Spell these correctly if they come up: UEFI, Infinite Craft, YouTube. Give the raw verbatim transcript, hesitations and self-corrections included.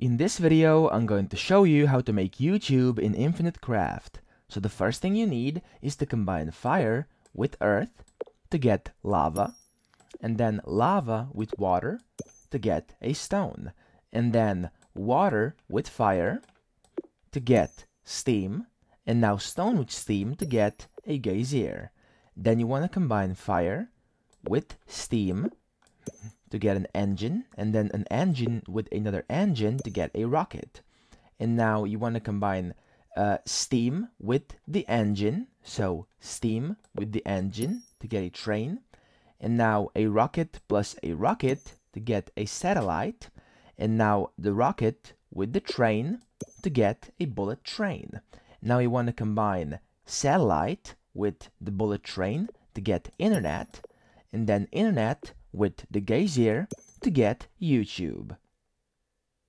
In this video, I'm going to show you how to make YouTube in Infinite Craft. So the first thing you need is to combine fire with earth to get lava, and then lava with water to get a stone, and then water with fire to get steam, and now stone with steam to get a geyser. Then you want to combine fire with steam to get an engine, and then an engine with another engine to get a rocket. And now you want to combine uh, steam with the engine, so steam with the engine to get a train, and now a rocket plus a rocket to get a satellite, and now the rocket with the train to get a bullet train. Now you want to combine satellite with the bullet train to get internet, and then internet with the geyser to get YouTube.